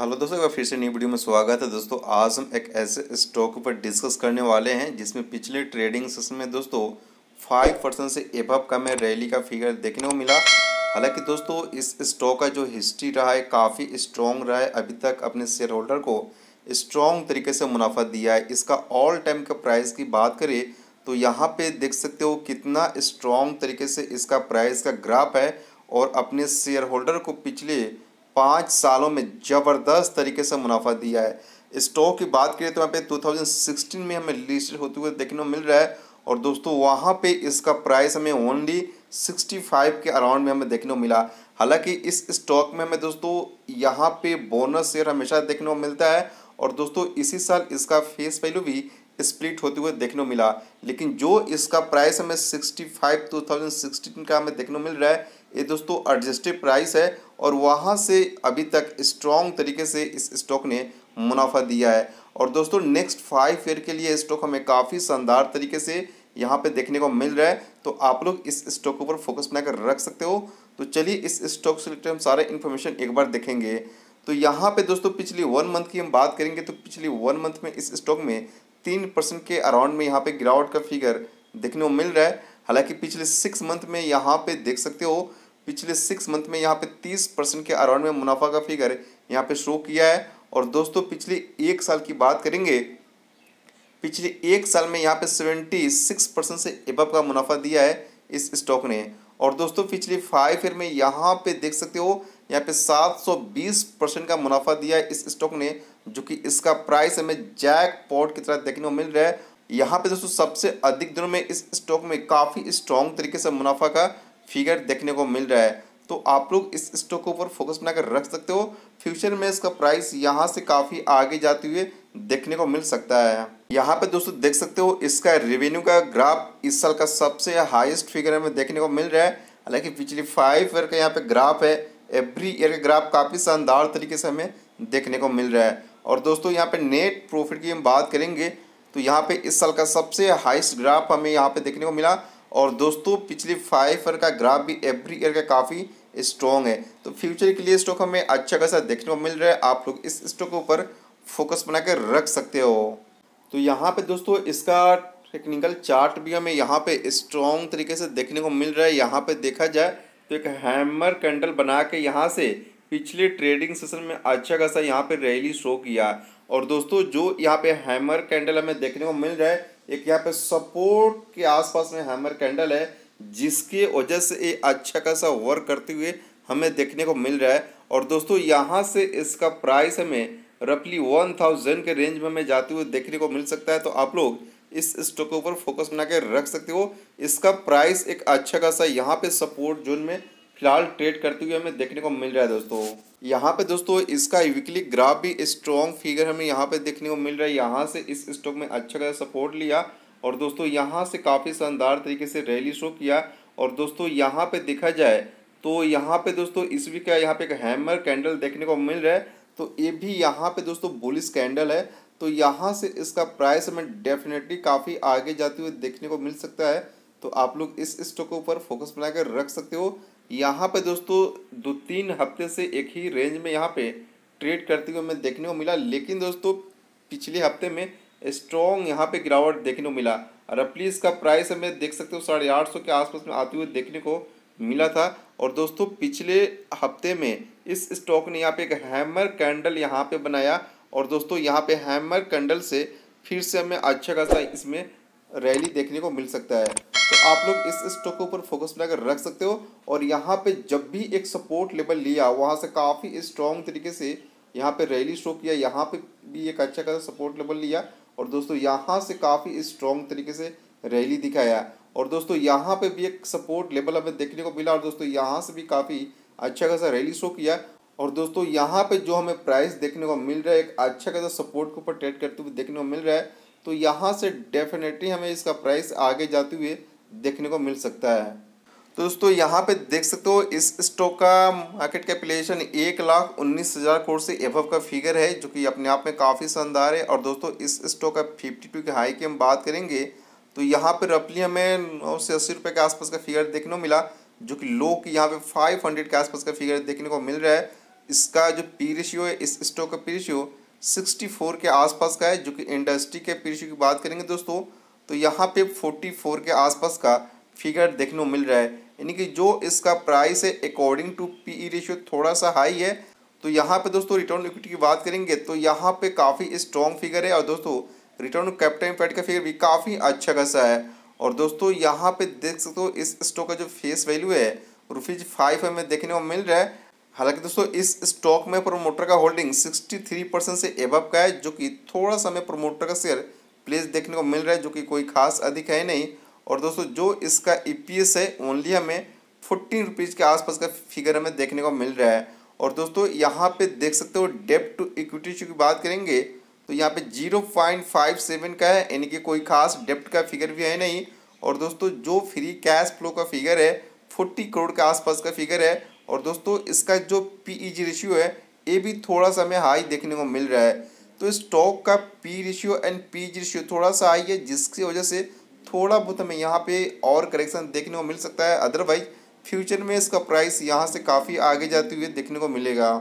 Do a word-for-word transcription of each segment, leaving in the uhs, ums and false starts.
Hello दोस्तों, एक फिर से नई वीडियो में स्वागत है। दोस्तों आज हम एक ऐसे स्टॉक पर डिस्कस करने वाले हैं जिसमें पिछले ट्रेडिंग सेशन में दोस्तों फाइव परसेंट से एबव का में रैली का फिगर देखने को मिला। हालांकि दोस्तों इस स्टॉक का जो हिस्ट्री रहा है काफ़ी स्ट्रॉन्ग रहा है, अभी तक अपने शेयर होल्डर को स्ट्रॉन्ग तरीके से मुनाफा दिया है। इसका ऑल टाइम का प्राइस की बात करें तो यहाँ पर देख सकते हो कितना स्ट्रॉन्ग तरीके से इसका प्राइस का ग्राफ है और अपने शेयर होल्डर को पिछले पाँच सालों में ज़बरदस्त तरीके से मुनाफा दिया है। स्टॉक की बात करें तो यहाँ पे दो हज़ार सोलह में हमें लिस्टेड होते हुए देखने को मिल रहा है और दोस्तों वहाँ पे इसका प्राइस हमें ओनली पैंसठ के अराउंड में हमें देखने को मिला। हालांकि इस स्टॉक में हमें दोस्तों यहाँ पे बोनस शेयर हमेशा देखने को मिलता है और दोस्तों इसी साल इसका फेस वैल्यू भी स्प्लिट होते हुए देखने को मिला, लेकिन जो इसका प्राइस हमें पैंसठ दो हज़ार सोलह का हमें देखने को मिल रहा है ये दोस्तों एडजस्टेड प्राइस है और वहाँ से अभी तक स्ट्रॉन्ग तरीके से इस स्टॉक ने मुनाफा दिया है। और दोस्तों नेक्स्ट फाइव ईयर के लिए स्टॉक हमें काफ़ी शानदार तरीके से यहाँ पे देखने को मिल रहा है, तो आप लोग इस स्टॉक के ऊपर फोकस बनाकर रख सकते हो। तो चलिए इस स्टॉक से रिलेटेड हम सारे इन्फॉर्मेशन एक बार देखेंगे। तो यहाँ पे दोस्तों पिछली वन मंथ की हम बात करेंगे तो पिछली वन मंथ में इस स्टॉक में तीन परसेंट के अराउंड में यहाँ पे गिरावट का फिगर देखने को मिल रहा है। हालांकि पिछले सिक्स मंथ में यहाँ पे देख सकते हो पिछले सिक्स मंथ में यहाँ पे तीस परसेंट के अराउंड में मुनाफा का फिगर यहाँ पे शो किया है। और दोस्तों पिछले एक साल की बात करेंगे पिछले एक साल में यहाँ पे सेवेंटी सिक्स परसेंट से एबव का मुनाफा दिया है इस स्टॉक ने। और दोस्तों पिछले फाइव ईयर में यहाँ पे देख सकते हो यहाँ पे सात सौ बीस परसेंट का मुनाफा दिया है इस स्टॉक ने, जो कि इसका प्राइस हमें जैकपॉट की तरह देखने को मिल रहा है। यहाँ पे दोस्तों सबसे अधिक दिनों में इस स्टॉक में काफ़ी स्ट्रॉन्ग तरीके से मुनाफा का फिगर देखने को मिल रहा है, तो आप लोग इस स्टॉक के ऊपर फोकस बनाकर रख सकते हो। फ्यूचर में इसका प्राइस यहाँ से काफ़ी आगे जाते हुए देखने को मिल सकता है। यहाँ पे दोस्तों देख सकते हो इसका रेवेन्यू का ग्राफ इस साल का सबसे हाईएस्ट फिगर हमें देखने को मिल रहा है। हालांकि पिछले फाइव ईयर का यहाँ पे ग्राफ है, एवरी ईयर का ग्राफ काफ़ी शानदार तरीके से हमें देखने को मिल रहा है। और दोस्तों यहाँ पे नेट प्रॉफिट की हम बात करेंगे तो यहाँ पे इस साल का सबसे हाईएस्ट ग्राफ हमें यहाँ पे देखने को मिला और दोस्तों पिछले फाइव ईयर का ग्राफ भी एवरी ईयर का काफ़ी स्ट्रॉन्ग है। तो फ्यूचर के लिए स्टॉक हमें अच्छा खासा देखने को मिल रहा है, आप लोग इस स्टॉक के ऊपर फोकस बना के रख सकते हो। तो यहाँ पे दोस्तों इसका टेक्निकल चार्ट भी हमें यहाँ पे स्ट्रॉन्ग तरीके से देखने को मिल रहा है। यहाँ पे देखा जाए तो एक हैमर कैंडल बना के यहाँ से पिछले ट्रेडिंग सेशन में अच्छा खासा यहाँ पे रैली शो किया। और दोस्तों जो यहाँ पे हैमर कैंडल हमें देखने को मिल रहा है एक यहाँ पे सपोर्ट के आसपास में हैमर कैंडल है, जिसके वजह से ये अच्छा खासा वर्क करते हुए हमें देखने को मिल रहा है। और दोस्तों यहाँ से इसका प्राइस हमें रफली वन थाउजेंड के रेंज में हमें जाते हुए देखने को मिल सकता है, तो आप लोग इस स्टॉक के ऊपर फोकस बना के रख सकते हो। इसका प्राइस एक अच्छा खासा यहाँ पे सपोर्ट जोन में फिलहाल ट्रेड करते हुए हमें देखने को मिल रहा है। दोस्तों यहाँ पे दोस्तों इसका वीकली ग्राफ भी स्ट्रॉन्ग फिगर हमें यहाँ पे देखने को मिल रहा है। यहाँ से इस स्टॉक में अच्छा खासा सपोर्ट लिया और दोस्तों यहाँ से काफ़ी शानदार तरीके से रैली शो किया। और दोस्तों यहाँ पे देखा जाए तो यहाँ पे दोस्तों इस वीक का यहाँ पे एक हैमर कैंडल देखने को मिल रहा है, तो ये भी यहाँ पे दोस्तों बुलिश कैंडल है, तो यहाँ से इसका प्राइस हमें डेफिनेटली काफ़ी आगे जाते हुए देखने को मिल सकता है। तो आप लोग इस स्टॉक के ऊपर फोकस बनाकर रख सकते हो। यहाँ पे दोस्तों दो तीन हफ्ते से एक ही रेंज में यहाँ पे ट्रेड करते हुए हमें देखने को मिला, लेकिन दोस्तों पिछले हफ्ते में स्ट्रॉन्ग यहाँ पे गिरावट देखने को मिला। रफली इसका प्राइस हमें देख सकते हो साढ़े आठ सौ के आसपास में आते हुए देखने को मिला था। और दोस्तों पिछले हफ्ते में इस स्टॉक ने यहाँ पे एक हैमर कैंडल यहाँ पे बनाया और दोस्तों यहाँ पे हैमर कैंडल से फिर से हमें अच्छा खासा इसमें रैली देखने को मिल सकता है, तो आप लोग इस स्टॉक के ऊपर फोकस बनाकर रख सकते हो। और यहाँ पे जब भी एक सपोर्ट लेवल लिया वहाँ से काफ़ी स्ट्रॉन्ग तरीके से यहाँ पे रैली शो किया। यहाँ पे भी एक अच्छा खासा सपोर्ट लेवल लिया और दोस्तों यहाँ से काफ़ी स्ट्रॉन्ग तरीके से रैली दिखाया। और दोस्तों यहाँ पे भी एक सपोर्ट लेवल हमें देखने को मिला और दोस्तों यहाँ से भी काफ़ी अच्छा खासा रैली शो किया। और दोस्तों यहाँ पे जो हमें प्राइस देखने को मिल रहा है एक अच्छा खासा सपोर्ट के ऊपर ट्रेड करते हुए देखने को मिल रहा है, तो यहाँ से डेफिनेटली हमें इसका प्राइस आगे जाते हुए देखने को मिल सकता है। तो दोस्तों यहाँ पे देख सकते हो इस स्टॉक का मार्केट कैपिटलाइजेशन एक लाख उन्नीस हज़ार करोड़ से एबव का फिगर है, जो कि अपने आप में काफ़ी शानदार है। और दोस्तों इस स्टॉक का फिफ्टी टू के हाई की हम बात करेंगे तो यहाँ पे रफली हमें नौ से अस्सी रुपये के आसपास का फिगर देखने को मिला, जो कि लो की यहाँ पे फाइव हंड्रेड के आसपास का फिगर देखने को मिल रहा है। इसका जो पी रेशियो है, इस स्टॉक का पी रेशियो सिक्सटी फोर के आसपास का है, जो कि इंडस्ट्री के पी रेशियो की बात करेंगे दोस्तों तो यहाँ पे फोर्टी फोर के आसपास का फिगर देखने को मिल रहा है। यानी कि जो इसका प्राइस है according to P E ratio थोड़ा सा हाई है। तो यहाँ पे दोस्तों रिटर्न इक्विटी की बात करेंगे तो यहाँ पे काफ़ी स्ट्रॉन्ग फिगर है और दोस्तों रिटर्न कैपिटल एम्प्लॉयड का फिगर भी काफ़ी अच्छा खासा है। और दोस्तों यहाँ पे देख सकते हो इस स्टॉक का जो फेस वैल्यू है रुपीज फाइव हमें देखने को मिल रहा है। हालांकि दोस्तों इस स्टॉक में प्रोमोटर का होल्डिंग सिक्सटी थ्री परसेंट से एबव का है, जो कि थोड़ा सा हमें प्रोमोटर का शेयर प्लेस देखने को मिल रहा है, जो कि कोई खास अधिक है नहीं। और दोस्तों जो इसका ईपीएस है ओनली हमें फोर्टीन रुपीज़ के आसपास का फिगर हमें देखने को मिल रहा है। और दोस्तों यहाँ पे देख सकते हो डेब्ट टू इक्विटी की बात करेंगे तो यहाँ पे जीरो पॉइंट फाइव सेवन का है, यानी कि कोई खास डेब्ट का फिगर भी है नहीं। और दोस्तों जो फ्री कैश फ्लो का फिगर है फोर्टी करोड़ के आसपास का फिगर है। और दोस्तों इसका जो पीई रेशियो है ये भी थोड़ा सा हमें हाई देखने को मिल रहा है। तो स्टॉक का P ratio and P ratio थोड़ा सा हाई है, जिसकी वजह से थोड़ा बहुत हमें यहाँ पे और करेक्शन देखने को मिल सकता है। अदरवाइज फ्यूचर में इसका प्राइस यहाँ से काफ़ी आगे जाते हुए देखने को मिलेगा।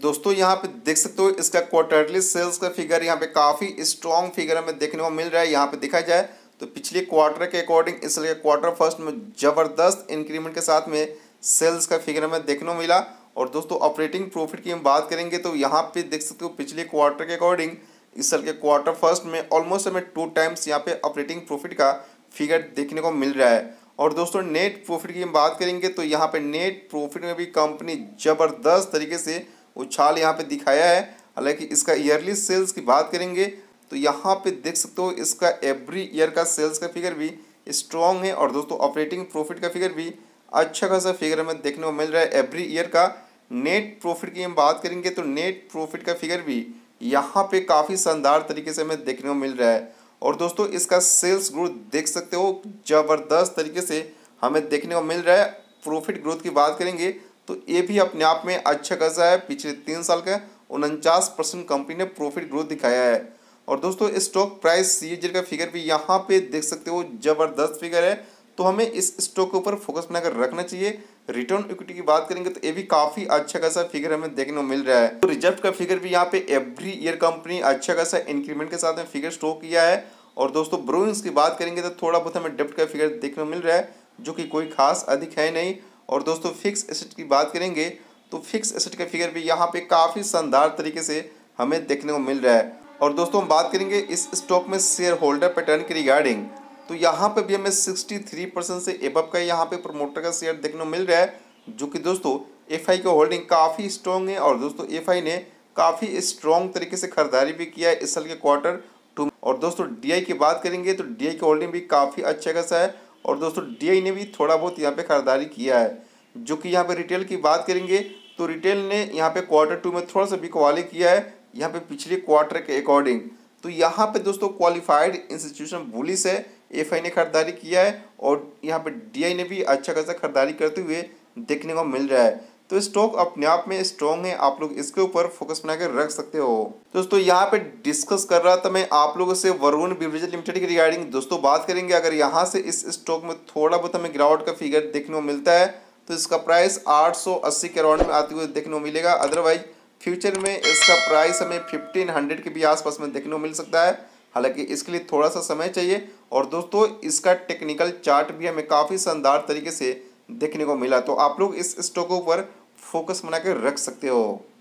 दोस्तों यहाँ पे देख सकते हो इसका क्वार्टरली सेल्स का फिगर यहाँ पे काफ़ी स्ट्रॉन्ग फिगर हमें देखने को मिल रहा है। यहाँ पे देखा जाए तो पिछले क्वार्टर के अकॉर्डिंग इसलिए क्वार्टर फर्स्ट में ज़बरदस्त इंक्रीमेंट के साथ में सेल्स का फिगर हमें देखने को मिला। और दोस्तों ऑपरेटिंग प्रॉफिट की हम बात करेंगे तो यहाँ पे देख सकते हो पिछले क्वार्टर के अकॉर्डिंग इस साल के क्वार्टर फर्स्ट में ऑलमोस्ट हमें टू टाइम्स यहाँ पे ऑपरेटिंग प्रॉफिट का फिगर देखने को मिल रहा है। और दोस्तों नेट प्रॉफिट की हम बात करेंगे तो यहाँ पे नेट प्रॉफिट में भी कंपनी ज़बरदस्त तरीके से उछाल यहाँ पे दिखाया है। हालांकि इसका ईयरली सेल्स की बात करेंगे तो यहाँ पे देख सकते हो इसका एवरी ईयर का सेल्स का फिगर भी स्ट्रॉन्ग है। और दोस्तों ऑपरेटिंग प्रॉफिट का फिगर भी अच्छा खासा फिगर हमें देखने को मिल रहा है एवरी ईयर का। नेट प्रॉफिट की हम बात करेंगे तो नेट प्रॉफिट का फिगर भी यहाँ पे काफ़ी शानदार तरीके से हमें देखने को मिल रहा है। और दोस्तों इसका सेल्स ग्रोथ देख सकते हो ज़बरदस्त तरीके से हमें देखने को मिल रहा है। प्रॉफिट ग्रोथ की बात करेंगे तो ये भी अपने आप में अच्छा खासा है, पिछले तीन साल का उनचास परसेंट कंपनी ने प्रॉफिट ग्रोथ दिखाया है। और दोस्तों स्टॉक प्राइस सीएजी का फिगर भी यहाँ पे देख सकते हो ज़बरदस्त फिगर है। तो हमें इस स्टॉक के ऊपर फोकस बनाकर रखना चाहिए। रिटर्न इक्विटी की बात करेंगे तो ये भी काफ़ी अच्छा खासा फिगर हमें देखने को मिल रहा है। तो रिजर्व का फिगर भी यहाँ पे एवरी ईयर कंपनी अच्छा खासा इंक्रीमेंट के साथ में फिगर शो किया है। और दोस्तों ब्रोइंग्स की बात करेंगे तो थोड़ा बहुत हमें डेब्ट का फिगर देखने को मिल रहा है, जो कि कोई खास अधिक है नहीं। और दोस्तों फिक्स एसेट की बात करेंगे तो फिक्स एसेट का फिगर भी यहाँ पे काफ़ी शानदार तरीके से हमें देखने को मिल रहा है। और दोस्तों हम बात करेंगे इस स्टॉक में शेयर होल्डर पैटर्न के रिगार्डिंग तो यहाँ पे भी हमें सिक्सटी थ्री परसेंट से एबव का यहाँ पे प्रमोटर का शेयर देखने को मिल रहा है, जो कि दोस्तों एफआई का होल्डिंग काफ़ी स्ट्रॉन्ग है। और दोस्तों एफआई ने काफ़ी स्ट्रॉन्ग तरीके से खरीदारी भी किया है इस साल के क्वार्टर टू। और दोस्तों डीआई की बात करेंगे तो डीआई की होल्डिंग भी काफ़ी अच्छा खासा है। और दोस्तों डीआई ने भी थोड़ा बहुत यहाँ पर खरीदारी किया है, जो कि यहाँ पर रिटेल की बात करेंगे तो रिटेल ने यहाँ पर क्वार्टर टू में थोड़ा सा बिकवाली किया है यहाँ पर पिछले क्वार्टर के अकॉर्डिंग। तो यहाँ पर दोस्तों क्वालिफाइड इंस्टीट्यूशन बुलिश है, एफआई ने खरीदारी किया है और यहाँ पे डीआई ने भी अच्छा खासा खरीदारी करते हुए देखने को मिल रहा है। तो स्टॉक अपने आप में स्ट्रॉन्ग है, आप लोग इसके ऊपर फोकस बनाकर रख सकते हो। दोस्तों यहाँ पे डिस्कस कर रहा था मैं आप लोगों से वरुण बेवरेजेज लिमिटेड की रिगार्डिंग। दोस्तों बात करेंगे अगर यहाँ से इस स्टॉक में थोड़ा बहुत हमें गिरावट का फिगर देखने को मिलता है तो इसका प्राइस आठ सौ अस्सी के अराउंड में आते हुए देखने को मिलेगा। अदरवाइज फ्यूचर में इसका प्राइस हमें फिफ्टीन हंड्रेड के भी आसपास में देखने को मिल सकता है। हालांकि इसके लिए थोड़ा सा समय चाहिए। और दोस्तों इसका टेक्निकल चार्ट भी हमें काफ़ी शानदार तरीके से देखने को मिला। तो आप लोग इस स्टॉक के ऊपर फोकस बना के रख सकते हो।